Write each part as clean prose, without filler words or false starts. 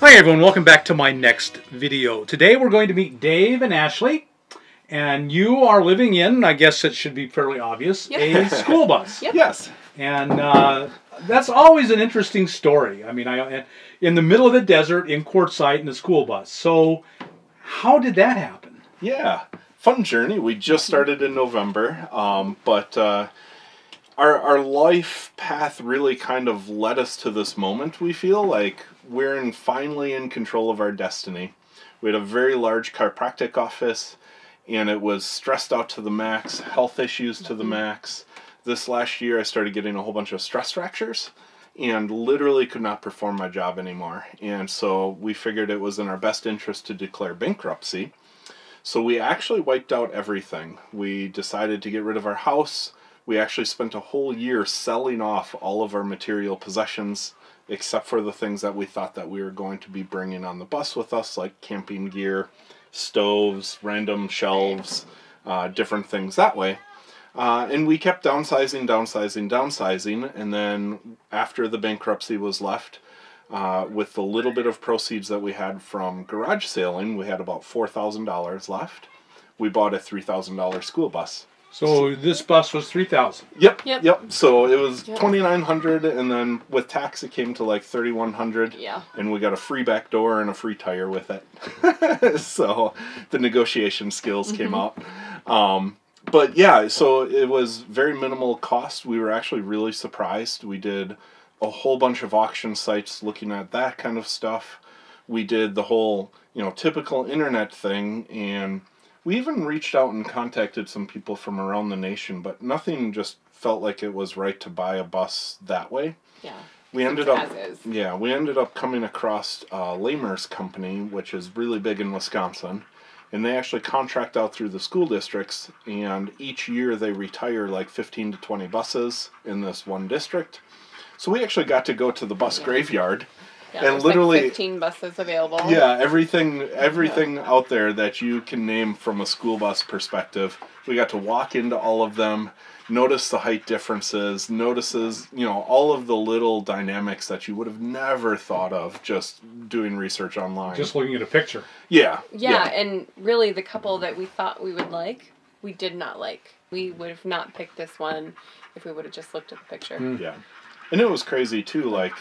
Hi everyone, welcome back to my next video. Today we're going to meet Dave and Ashley, and you are living in, I guess it should be fairly obvious, yep. A school bus. Yep. Yes. And that's always an interesting story. I mean, in the middle of the desert in Quartzsite in a school bus. So how did that happen? Yeah, fun journey. We just started in November, Our life path really kind of led us to this moment. We feel like we're finally in control of our destiny. We had a very large chiropractic office, and it was stressed out to the max, health issues to the max. This last year I started getting a whole bunch of stress fractures and literally could not perform my job anymore. And so we figured it was in our best interest to declare bankruptcy. So we actually wiped out everything. We decided to get rid of our house. We actually spent a whole year selling off all of our material possessions, except for the things that we thought that we were going to be bringing on the bus with us, like camping gear, stoves, random shelves, different things that way. And we kept downsizing, and then after the bankruptcy was left, with the little bit of proceeds that we had from garage selling, we had about $4,000 left. We bought a $3,000 school bus. So this bus was $3,000. Yep. So it was $2,900, and then with tax it came to like $3,100. Yeah. And we got a free back door and a free tire with it. So the negotiation skills came out. But yeah, so it was very minimal cost. We were actually really surprised. We did a whole bunch of auction sites looking at that kind of stuff. We did the whole, you know, typical internet thing, and we even reached out and contacted some people from around the nation, but nothing just felt like it was right to buy a bus that way. Yeah. We ended up coming across Lamers Company, which is really big in Wisconsin, and they actually contract out through the school districts, and each year they retire like 15 to 20 buses in this one district. So we actually got to go to the bus graveyard. Yeah, and literally, like 15 buses available. Yeah, everything out there that you can name from a school bus perspective. We got to walk into all of them, notice the height differences, notices, you know, all of the little dynamics that you would have never thought of just doing research online. Just looking at a picture. Yeah. Yeah, and really the couple that we thought we would like, we did not like. We would have not picked this one if we would have just looked at the picture. Mm. Yeah. And it was crazy too, like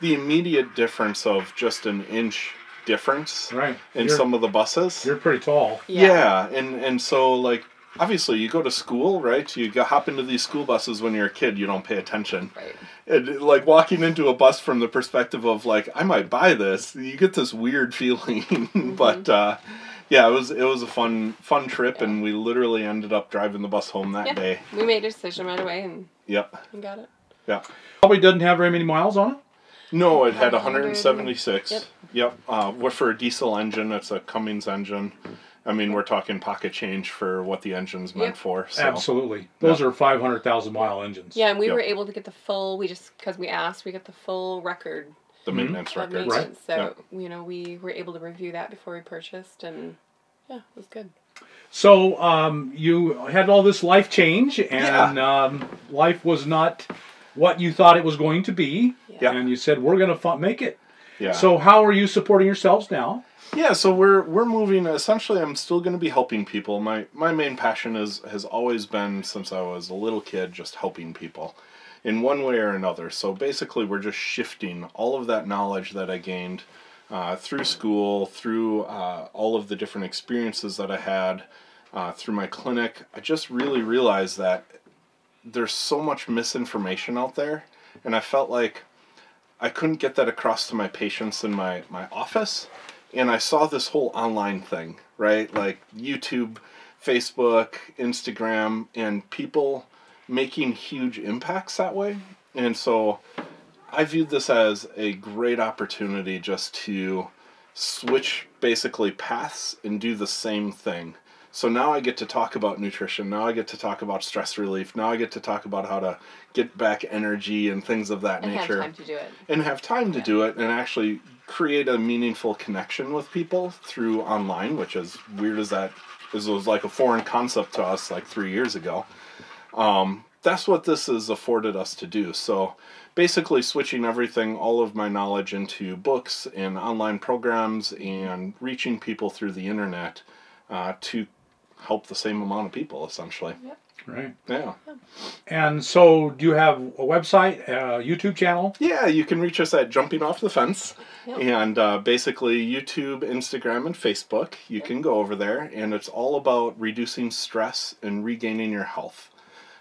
the immediate difference of just an inch difference in some of the buses. You're pretty tall. Yeah. And so, like, obviously you go to school, right? You hop into these school buses when you're a kid, you don't pay attention. Right. And, like, walking into a bus from the perspective of, like, I might buy this, you get this weird feeling. But, yeah, it was a fun trip, and we literally ended up driving the bus home that day. We made a decision right away and got it. Yeah. Probably doesn't have very many miles on it. No, it had 176. Yep. We're for a diesel engine. It's a Cummins engine. I mean, we're talking pocket change for what the engine's meant for. So. Absolutely. Those are 500,000-mile engines. Yeah, and we were able to get the full, because we asked, we got the full record. The maintenance record. Maintenance, right. So, you know, we were able to review that before we purchased, and yeah, it was good. So, you had all this life change, and life was not what you thought it was going to be, and you said, we're going to make it. Yeah. So how are you supporting yourselves now? Yeah, so we're moving. Essentially, I'm still going to be helping people. My main passion has always been, since I was a little kid, just helping people in one way or another. So basically, we're just shifting all of that knowledge that I gained through school, through all of the different experiences that I had, through my clinic. I just really realized that there's so much misinformation out there, and I felt like I couldn't get that across to my patients in my office, and I saw this whole online thing, right? Like YouTube, Facebook, Instagram, and people making huge impacts that way. And so I viewed this as a great opportunity just to switch basically paths and do the same thing. So now I get to talk about nutrition, now I get to talk about stress relief, now I get to talk about how to get back energy and things of that nature. And have time to do it. And have time to do it and actually create a meaningful connection with people through online, which is weird as that, it was like a foreign concept to us like 3 years ago. that's what this has afforded us to do. So basically switching everything, all of my knowledge, into books and online programs and reaching people through the internet to help the same amount of people, essentially. Yep. Right. Yeah. And so do you have a website, a YouTube channel? Yeah, you can reach us at Jumping Off the Fence. Yep. And basically YouTube, Instagram, and Facebook. You can go over there. And it's all about reducing stress and regaining your health.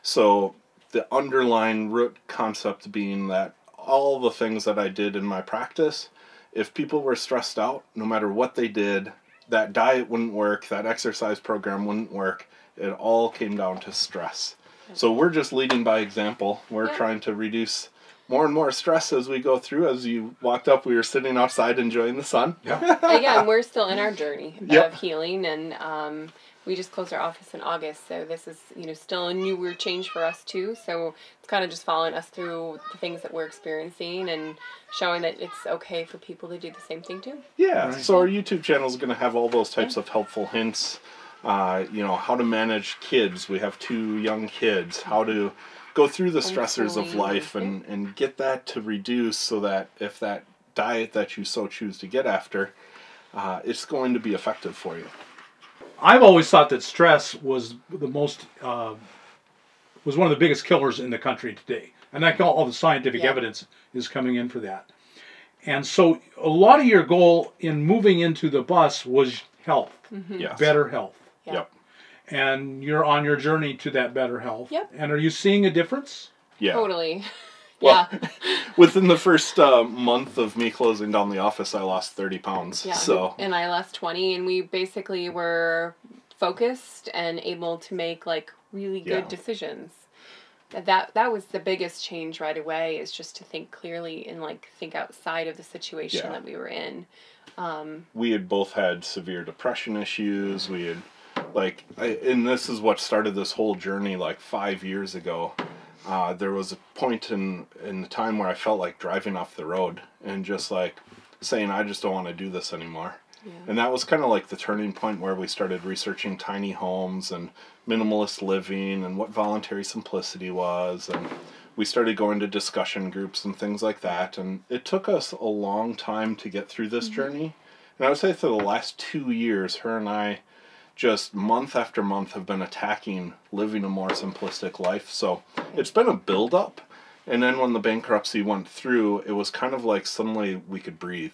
So the underlying root concept being that all the things that I did in my practice, if people were stressed out, no matter what they did, that diet wouldn't work, that exercise program wouldn't work. It all came down to stress. So we're just leading by example. We're trying to reduce more and more stress as we go through. As you walked up, we were sitting outside enjoying the sun. Yeah. Again, we're still in our journey of healing, and we just closed our office in August, so this is, you know, still a new weird change for us too. So it's kind of just following us through the things that we're experiencing and showing that it's okay for people to do the same thing too. Yeah. Right. So our YouTube channel is going to have all those types of helpful hints. You know, how to manage kids. We have 2 young kids. How to go through the stressors of life and get that to reduce, so that if that diet that you so choose to get after, it's going to be effective for you. I've always thought that stress was the most, was one of the biggest killers in the country today. And I think all the scientific evidence is coming in for that. And so a lot of your goal in moving into the bus was health, better health. Yep. And you're on your journey to that better health. Yep. And are you seeing a difference? Yeah. Totally. Well, within the first month of me closing down the office, I lost 30 pounds. Yeah. So. And I lost 20, and we basically were focused and able to make, like, really good decisions. That was the biggest change right away, is just to think clearly and, like, think outside of the situation that we were in. We had both had severe depression issues. We had, like, and this is what started this whole journey, like, 5 years ago. There was a point in the time where I felt like driving off the road and just, like, saying, I just don't want to do this anymore. Yeah. And that was kind of like the turning point where we started researching tiny homes and minimalist living and what voluntary simplicity was. And we started going to discussion groups and things like that. And it took us a long time to get through this journey. And I would say for the last 2 years, her and I just month after month have been attacking living a more simplistic life. So it's been a build-up. And then when the bankruptcy went through, it was kind of like suddenly we could breathe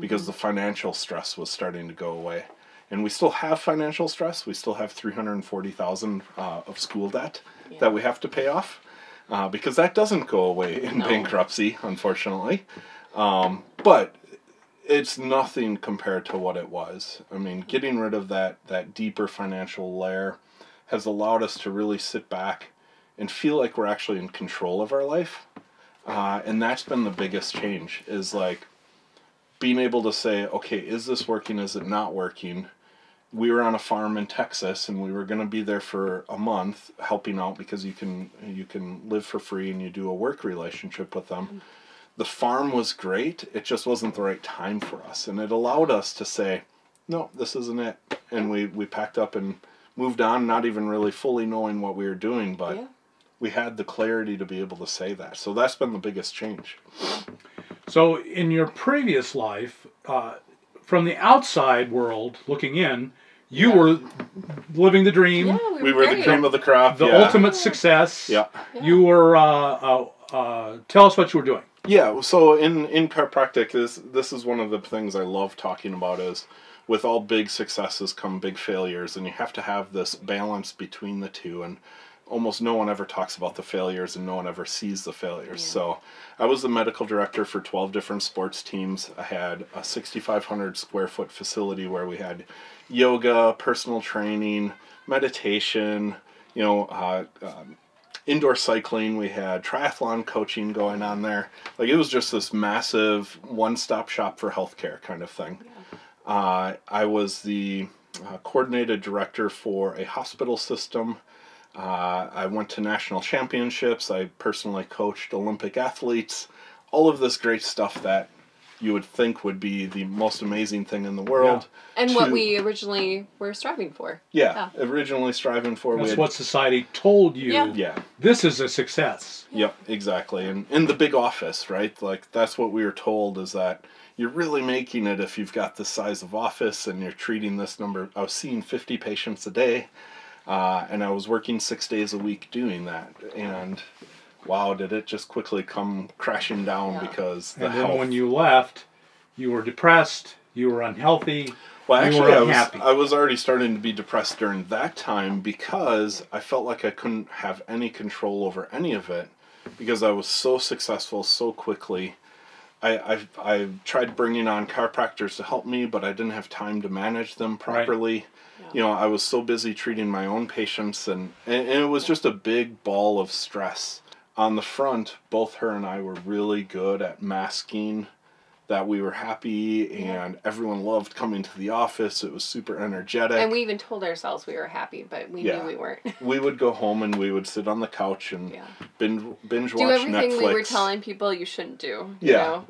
because the financial stress was starting to go away. And we still have financial stress. We still have $340,000 of school debt that we have to pay off because that doesn't go away in bankruptcy, unfortunately. But it's nothing compared to what it was. I mean, getting rid of that deeper financial layer has allowed us to really sit back and feel like we're actually in control of our life. And that's been the biggest change, is like being able to say, okay, is this working? Is it not working? We were on a farm in Texas, and we were going to be there for a month helping out, because you can live for free and you do a work relationship with them. The farm was great. It just wasn't the right time for us. And it allowed us to say, no, this isn't it. And we packed up and moved on, not even really fully knowing what we were doing, but we had the clarity to be able to say that. So that's been the biggest change. So in your previous life, from the outside world looking in, you were living the dream. Yeah, we were the cream of the crop. The ultimate success. Yeah. You were, tell us what you were doing. Yeah, so in chiropractic, this is one of the things I love talking about, is with all big successes come big failures, and you have to have this balance between the two, and almost no one ever talks about the failures and no one ever sees the failures. Yeah. So I was the medical director for 12 different sports teams. I had a 6,500 square foot facility where we had yoga, personal training, meditation, you know, indoor cycling. We had triathlon coaching going on there. Like, it was just this massive one-stop shop for healthcare kind of thing. Yeah. I was the coordinated director for a hospital system. I went to national championships. I personally coached Olympic athletes. All of this great stuff that you would think would be the most amazing thing in the world. Yeah. And what we originally were striving for. Yeah, yeah. Originally striving for. That's what society told you. Yeah. Yeah. This is a success. Yeah. Yep, exactly. And in the big office, right? Like, that's what we were told, is that you're really making it if you've got this size of office and you're treating this number. I was seeing 50 patients a day, and I was working 6 days a week doing that. And... wow, did it just quickly come crashing down, yeah. Because the health... when you left, you were depressed, you were unhealthy, well, actually, you were unhappy. I was already starting to be depressed during that time because I felt like I couldn't have any control over any of it because I was so successful so quickly. I tried bringing on chiropractors to help me, but I didn't have time to manage them properly. Right. Yeah. You know, I was so busy treating my own patients, and it was just a big ball of stress. On the front, both her and I were really good at masking that we were happy, and everyone loved coming to the office. It was super energetic. And we even told ourselves we were happy, but we knew we weren't. We would go home and we would sit on the couch and binge watch Netflix. Do everything we were telling people you shouldn't do. Yeah. You know?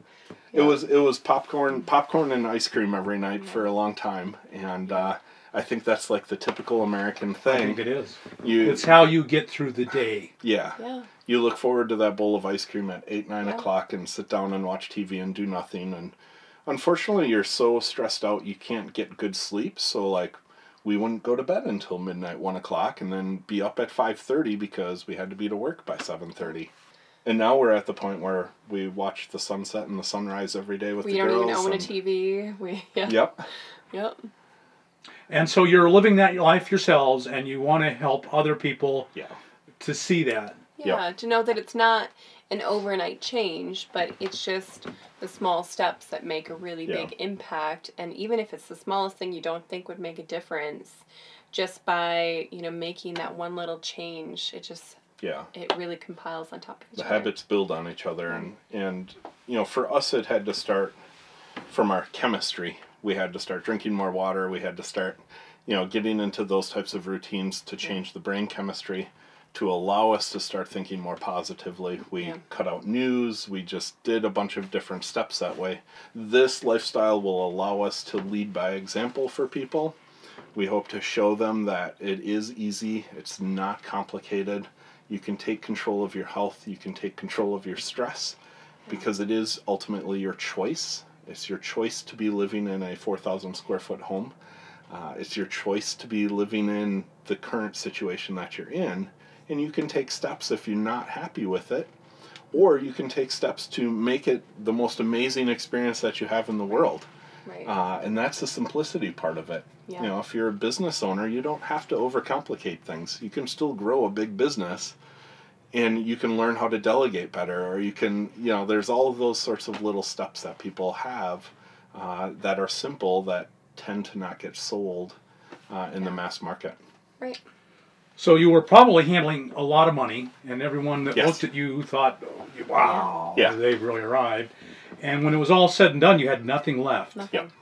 Yeah. It was popcorn and ice cream every night for a long time. And I think that's like the typical American thing. I think it is. It's how you get through the day. Yeah. Yeah. You look forward to that bowl of ice cream at 8, 9 o'clock and sit down and watch TV and do nothing. And unfortunately, you're so stressed out, you can't get good sleep. So, like, we wouldn't go to bed until midnight, 1 o'clock, and then be up at 5:30 because we had to be to work by 7:30. And now we're at the point where we watch the sunset and the sunrise every day with the girls. We don't even own a TV. Yep. Yep. And so you're living that life yourselves, and you want to help other people to see that. Yeah, to know that it's not an overnight change, but it's just the small steps that make a really big impact. And even if it's the smallest thing you don't think would make a difference, just by, you know, making that one little change, it just, it really compiles on top of each other. The habits build on each other. And, you know, for us, it had to start from our chemistry. We had to start drinking more water. We had to start, you know, getting into those types of routines to change the brain chemistry, to allow us to start thinking more positively. We cut out news. We just did a bunch of different steps that way. This lifestyle will allow us to lead by example for people. We hope to show them that it is easy. It's not complicated. You can take control of your health. You can take control of your stress, because it is ultimately your choice. It's your choice to be living in a 4,000 square foot home. It's your choice to be living in the current situation that you're in. And you can take steps if you're not happy with it, or you can take steps to make it the most amazing experience that you have in the world. Right. And that's the simplicity part of it. Yeah. You know, if you're a business owner, you don't have to overcomplicate things. You can still grow a big business, and you can learn how to delegate better, or you can, you know, there's all of those sorts of little steps that people have that are simple that tend to not get sold in the mass market. Right. So you were probably handling a lot of money, and everyone that looked at you thought, oh, wow, they've really arrived. And when it was all said and done, you had nothing left. Nothing.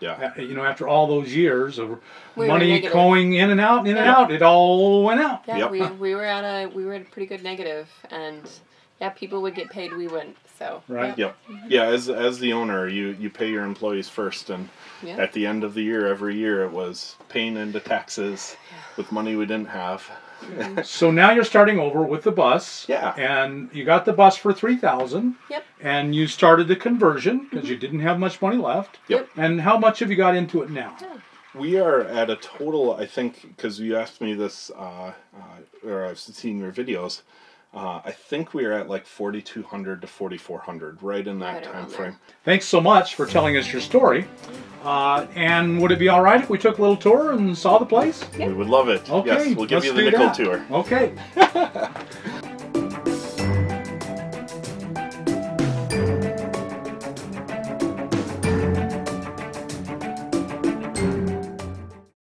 Yeah. You know, after all those years of money going in and out, and in and out, it all went out. Yeah, we were at a pretty good negative, and people would get paid, we wouldn't. So yeah, as the owner, you pay your employees first, and at the end of the year, every year, it was paying into taxes with money we didn't have. So now you're starting over with the bus. Yeah. And you got the bus for $3,000. Yep. And you started the conversion because you didn't have much money left. Yep. And how much have you got into it now? Yeah. We are at a total, I think, because you asked me this, or I've seen your videos. I think we are at like 4,200 to 4,400, right in that time frame. Thanks so much for telling us your story. And would it be all right if we took a little tour and saw the place? Yeah. We would love it. Okay, yes, we'll give you the nickel tour. Okay.